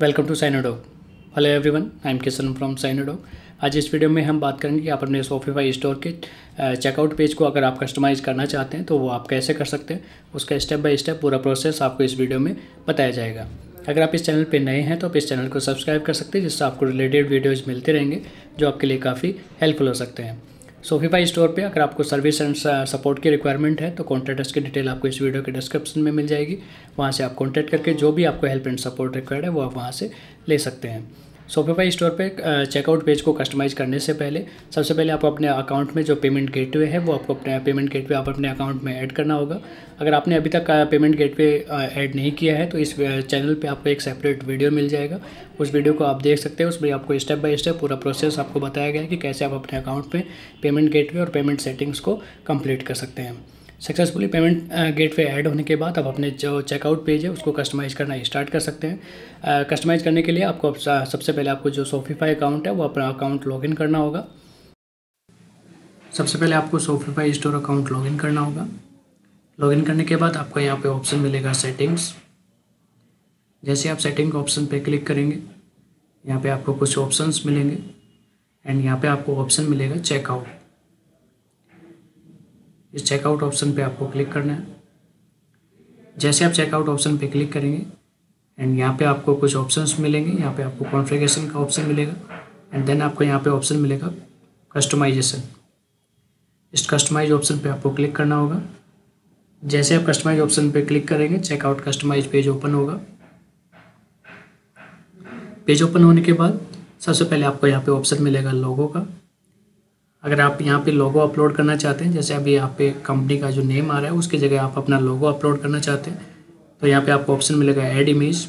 Welcome to सिग्न्योडॉक। Hello everyone, I am Kishan from सिग्न्योडॉक। आज इस वीडियो में हम बात करेंगे कि आप अपने शॉपिफाई स्टोर के चेकआउट पेज को अगर आप कस्टमाइज़ करना चाहते हैं तो वो आप कैसे कर सकते हैं, उसका स्टेप बाय स्टेप पूरा प्रोसेस आपको इस वीडियो में बताया जाएगा। अगर आप इस चैनल पर नए हैं तो आप इस चैनल को सब्सक्राइब कर सकते हैं, जिससे आपको रिलेटेड वीडियोज़ मिलते रहेंगे जो आपके लिए काफ़ी हेल्पफुल हो सकते हैं। शॉपिफाई स्टोर पे अगर आपको सर्विस एंड सपोर्ट की रिक्वायरमेंट है तो कॉन्टैक्ट अस की डिटेल आपको इस वीडियो के डिस्क्रिप्शन में मिल जाएगी। वहाँ से आप कॉन्टैक्ट करके जो भी आपको हेल्प एंड सपोर्ट रिक्वायर्ड है वो आप वहाँ से ले सकते हैं। शॉपिफाई स्टोर पे चेकआउट पेज को कस्टमाइज़ करने से पहले सबसे पहले आपको अपने अकाउंट में जो पेमेंट गेटवे है वो आपको अपने पेमेंट गेटवे आप अपने अकाउंट में ऐड करना होगा। अगर आपने अभी तक पेमेंट गेटवे ऐड नहीं किया है तो इस चैनल पे आपको एक सेपरेट वीडियो मिल जाएगा, उस वीडियो को आप देख सकते हैं। उसमें आपको स्टेप बाय स्टेप पूरा प्रोसेस आपको बताया गया है कि कैसे आप अपने अकाउंट में पेमेंट गेटवे और पेमेंट सेटिंग्स को कंप्लीट कर सकते हैं। सक्सेसफुली पेमेंट गेटवे ऐड होने के बाद आप अपने जो चेकआउट पेज है उसको कस्टमाइज़ करना स्टार्ट कर सकते हैं। कस्टमाइज़ करने के लिए आपको सबसे पहले आपको जो शॉपिफाई अकाउंट है वो अपना अकाउंट लॉगिन करना होगा। सबसे पहले आपको शॉपिफाई स्टोर अकाउंट लॉगिन करना होगा। लॉगिन करने के बाद आपको यहाँ पे ऑप्शन मिलेगा सेटिंग्स। जैसे आप सेटिंग ऑप्शन पर क्लिक करेंगे यहाँ पर आपको कुछ ऑप्शन मिलेंगे एंड यहाँ पर आपको ऑप्शन मिलेगा चेकआउट। इस चेकआउट ऑप्शन पे आपको क्लिक करना है। जैसे आप चेकआउट ऑप्शन पे क्लिक करेंगे एंड यहाँ पे आपको कुछ ऑप्शंस मिलेंगे। यहाँ पे आपको कॉन्फ़िगरेशन का ऑप्शन मिलेगा एंड देन आपको यहाँ पे ऑप्शन मिलेगा कस्टमाइजेशन। इस कस्टमाइज ऑप्शन पे आपको क्लिक करना होगा। जैसे आप कस्टमाइज ऑप्शन पे क्लिक करेंगे चेकआउट कस्टमाइज पेज ओपन होगा। पेज ओपन होने के बाद सबसे पहले आपको यहाँ पे ऑप्शन मिलेगा लोगो का। अगर आप यहाँ पे लोगो अपलोड करना चाहते हैं, जैसे अभी यहाँ पे कंपनी का जो नेम आ रहा है उसकी जगह आप अपना लोगो अपलोड करना चाहते हैं तो यहाँ पे आपको ऑप्शन मिलेगा ऐड इमेज।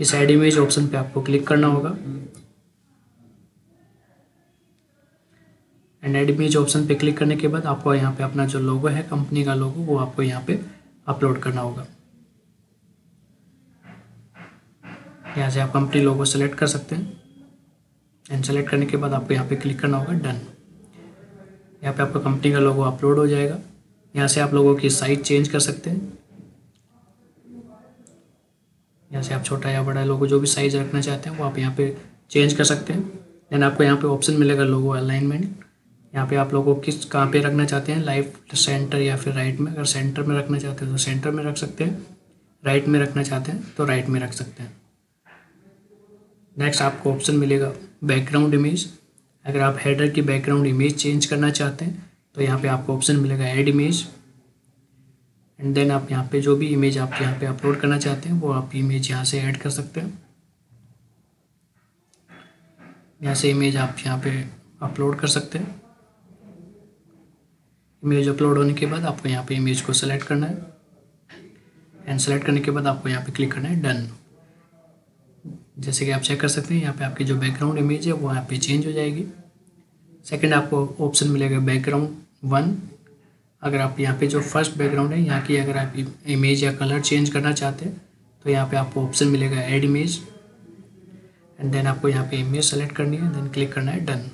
इस ऐड इमेज ऑप्शन पे आपको क्लिक करना होगा एंड ऐड इमेज ऑप्शन पे क्लिक करने के बाद आपको यहाँ पे अपना जो लोगो है कंपनी का लोगो वो आपको यहाँ पे अपलोड करना होगा। यहाँ से आप कंपनी लोगो सेलेक्ट कर सकते हैं एंड सेलेक्ट करने के बाद आपको यहाँ पे क्लिक करना होगा डन। यहाँ पे आपका कंपनी का लोगो अपलोड हो जाएगा। यहाँ से आप लोगों की साइज चेंज कर सकते हैं। यहाँ से आप छोटा या बड़ा लोगो जो भी साइज़ रखना चाहते हैं वो आप यहाँ पे चेंज कर सकते हैं। देन आपको यहाँ पे ऑप्शन मिलेगा लोगो अलाइनमेंट। यहाँ पे आप लोगों किस कहाँ पे रखना चाहते हैं, लेफ्ट, सेंटर या फिर राइट में। अगर सेंटर में रखना चाहते हैं तो सेंटर में रख सकते हैं, राइट में रखना चाहते हैं तो राइट में रख सकते हैं। नेक्स्ट आपको ऑप्शन मिलेगा बैकग्राउंड इमेज। अगर आप हेडर की बैकग्राउंड इमेज चेंज करना चाहते हैं तो यहाँ पे आपको ऑप्शन मिलेगा ऐड इमेज एंड देन आप यहाँ पे जो भी इमेज आप यहाँ पे अपलोड करना चाहते हैं वो आप इमेज यहाँ से ऐड कर सकते हैं। यहाँ से इमेज आप यहाँ पे अपलोड कर सकते हैं। इमेज अपलोड होने के बाद आपको यहाँ पे इमेज को सेलेक्ट करना है एंड सेलेक्ट करने के बाद आपको यहाँ पे क्लिक करना है डन। जैसे कि आप चेक कर सकते हैं यहाँ पे आपकी जो बैकग्राउंड इमेज है वो यहाँ पे चेंज हो जाएगी। सेकंड आपको ऑप्शन मिलेगा बैकग्राउंड वन। अगर आप यहाँ पे जो फर्स्ट बैकग्राउंड है यहाँ की अगर आप इमेज या कलर चेंज करना चाहते हैं तो यहाँ पे आपको ऑप्शन मिलेगा ऐड इमेज एंड देन आपको यहाँ पे इमेज सेलेक्ट करनी है देन क्लिक करना है डन।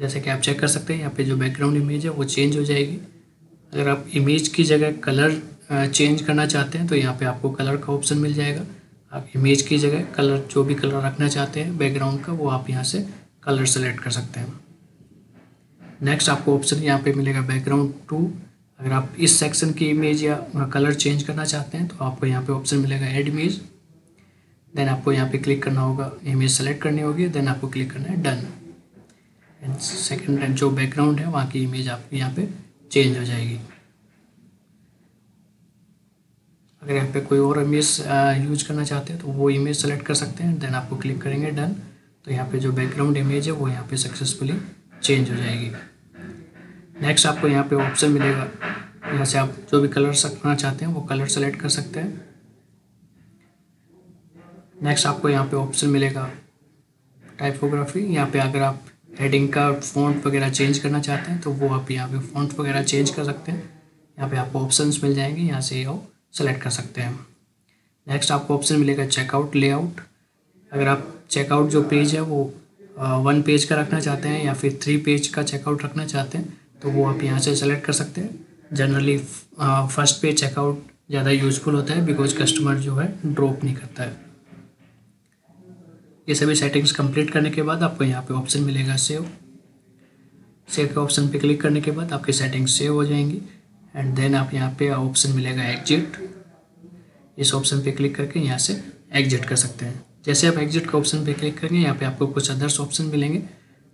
जैसे कि आप चेक कर सकते हैं यहाँ पर जो बैकग्राउंड इमेज है वो चेंज हो जाएगी। अगर आप इमेज की जगह कलर चेंज करना चाहते हैं तो यहाँ पर आपको कलर का ऑप्शन मिल जाएगा। आप इमेज की जगह कलर जो भी कलर रखना चाहते हैं बैकग्राउंड का वो आप यहाँ से कलर सेलेक्ट कर सकते हैं। नेक्स्ट आपको ऑप्शन यहाँ पे मिलेगा बैकग्राउंड टू। अगर आप इस सेक्शन की इमेज या कलर चेंज करना चाहते हैं तो आपको यहाँ पे ऑप्शन मिलेगा ऐड इमेज। देन आपको यहाँ पे क्लिक करना होगा, इमेज सेलेक्ट करनी होगी, देन आपको क्लिक करना है डन एंड सेकेंड जो बैकग्राउंड है वहाँ की इमेज आपकी यहाँ पर चेंज हो जाएगी। अगर यहाँ पे कोई और इमेज यूज करना चाहते हैं तो वो इमेज सेलेक्ट कर सकते हैं देन आपको क्लिक करेंगे डन। तो यहाँ पे जो बैकग्राउंड इमेज है वो यहाँ पे सक्सेसफुली चेंज हो जाएगी। नेक्स्ट आपको यहाँ पे ऑप्शन मिलेगा, यहाँ से आप जो भी कलर रखना चाहते हैं वो कलर सेलेक्ट कर सकते हैं। नेक्स्ट आपको यहाँ पे ऑप्शन मिलेगा टाइपोग्राफी। यहाँ पे अगर आप हेडिंग का फॉन्ट वगैरह चेंज करना चाहते हैं तो वो आप यहाँ पे फॉन्ट वगैरह चेंज कर सकते हैं। यहाँ पे आपको ऑप्शंस मिल जाएंगे, यहाँ से आओ सेलेक्ट कर सकते हैं। नेक्स्ट आपको ऑप्शन मिलेगा चेकआउट लेआउट। अगर आप चेकआउट जो पेज है वो वन पेज का रखना चाहते हैं या फिर थ्री पेज का चेकआउट रखना चाहते हैं तो वो आप यहाँ से सेलेक्ट कर सकते हैं। जनरली फर्स्ट पेज चेकआउट ज़्यादा यूजफुल होता है बिकॉज कस्टमर जो है ड्रॉप नहीं करता है। ये सभी सेटिंग्स कंप्लीट करने के बाद आपको यहाँ पे ऑप्शन मिलेगा सेव के ऑप्शन पे क्लिक करने के बाद आपकी सेटिंग्स सेव हो जाएंगी। एंड देन आप यहाँ पे ऑप्शन मिलेगा एग्जिट, इस ऑप्शन पे क्लिक करके यहाँ से एग्जिट कर सकते हैं। जैसे आप एग्जिट के ऑप्शन पे क्लिक करेंगे यहाँ पे आपको कुछ अदर्स ऑप्शन मिलेंगे,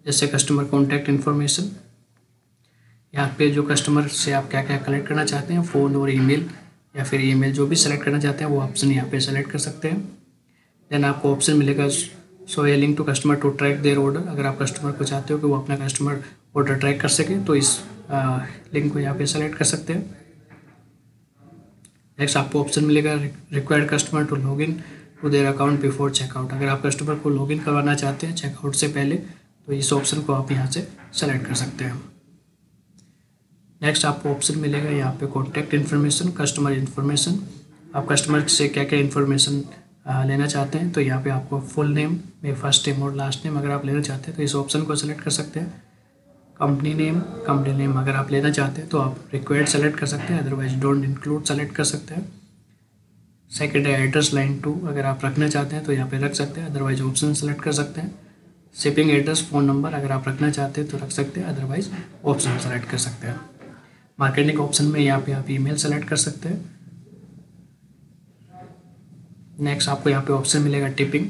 जैसे कस्टमर कॉन्टैक्ट इन्फॉर्मेशन, यहाँ पे जो कस्टमर से आप क्या क्या कलेक्ट करना चाहते हैं, फ़ोन और ईमेल या फिर ईमेल जो भी सेलेक्ट करना चाहते हैं वो ऑप्शन यहाँ पे सेलेक्ट कर सकते हैं। देन आपको ऑप्शन मिलेगा सो a link to customer to track their order, अगर आप कस्टमर को चाहते हो कि वो अपना कस्टमर ऑर्डर ट्रैक कर सके तो इस लिंक को यहाँ पे सेलेक्ट कर सकते हैं। नेक्स्ट आपको ऑप्शन मिलेगा required customer to log in to their account before checkout, अगर आप कस्टमर को लॉग इन करवाना चाहते हैं चेकआउट से पहले तो इस ऑप्शन को आप यहाँ से सेलेक्ट कर सकते हैं। नेक्स्ट आपको ऑप्शन मिलेगा यहाँ पे कॉन्टैक्ट इन्फॉर्मेशन, कस्टमर इन्फॉर्मेशन, आप कस्टमर से क्या क्या इन्फॉर्मेशन लेना चाहते हैं तो यहाँ पे आपको फुल नेम में फर्स्ट नेम और लास्ट नेम अगर आप लेना चाहते हैं तो इस ऑप्शन को सेलेक्ट कर सकते हैं। कंपनी नेम अगर आप लेना चाहते हैं तो आप रिक्वायर्ड सेलेक्ट कर सकते हैं, अदरवाइज डोंट इंक्लूड सेलेक्ट कर सकते हैं। सेकेंड है एड्रेस लाइन 2, अगर आप रखना चाहते हैं तो यहाँ पे रख सकते हैं, अदरवाइज ऑप्शन सेलेक्ट कर सकते हैं। शिपिंग एड्रेस फ़ोन नंबर अगर आप रखना चाहते हैं तो रख सकते हैं, अदरवाइज ऑप्शन सेलेक्ट कर सकते हैं। मार्केटिंग ऑप्शन में यहाँ पे आप ईमेल सेलेक्ट कर सकते हैं। नेक्स्ट आपको यहाँ पे ऑप्शन मिलेगा टिपिंग,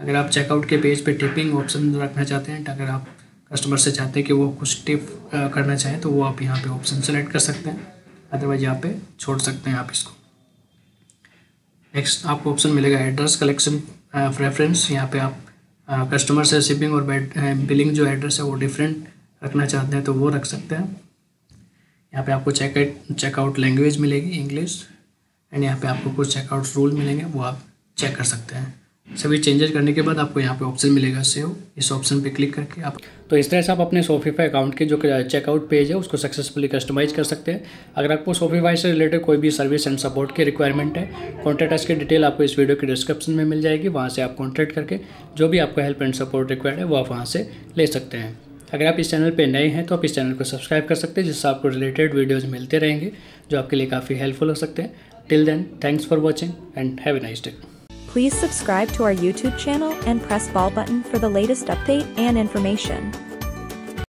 अगर आप चेकआउट के पेज पे टिपिंग ऑप्शन रखना चाहते हैं, अगर आप कस्टमर से चाहते हैं कि वो कुछ टिप करना चाहें तो वो आप यहाँ पे ऑप्शन सेलेक्ट कर सकते हैं, अदरवाइज यहाँ पे छोड़ सकते हैं आप इसको। नेक्स्ट आपको ऑप्शन मिलेगा एड्रेस कलेक्शन प्रेफरेंस, यहाँ पे आप कस्टमर से शिपिंग और बिलिंग जो एड्रेस है वो डिफरेंट रखना चाहते हैं तो वो रख सकते हैं। यहाँ पे आपको चेकआउट लैंग्वेज मिलेगी इंग्लिश, एंड यहाँ पे आपको कुछ चेकआउट रूल मिलेंगे वो आप चेक कर सकते हैं। सभी चेंजेस करने के बाद आपको यहाँ पे ऑप्शन मिलेगा सेव, इस ऑप्शन पे क्लिक करके आप तो इस तरह से आप अपने Shopify अकाउंट के जो चेकआउट पेज है उसको सक्सेसफुली कस्टमाइज कर सकते हैं। अगर आपको Shopify से रिलेटेड कोई भी सर्विस एंड सपोर्ट की रिक्वायरमेंट है, कॉन्टैक्ट अस की डिटेल आपको इस वीडियो के डिस्क्रिप्शन में मिल जाएगी, वहाँ से आप कॉन्टैक्ट करके जो भी आपको हेल्प एंड सपोर्ट रिक्वायर्ड है वो आप वहाँ से ले सकते हैं। अगर आप इस चैनल पर नए हैं तो आप इस चैनल को सब्सक्राइब कर सकते हैं, जिससे आपको रिलेटेड वीडियोज़ मिलते रहेंगे जो आपके लिए काफ़ी हेल्पफुल हो सकते हैं। Till then thanks for watching and have a nice day. Please subscribe to our YouTube channel and press bell button for the latest update and information.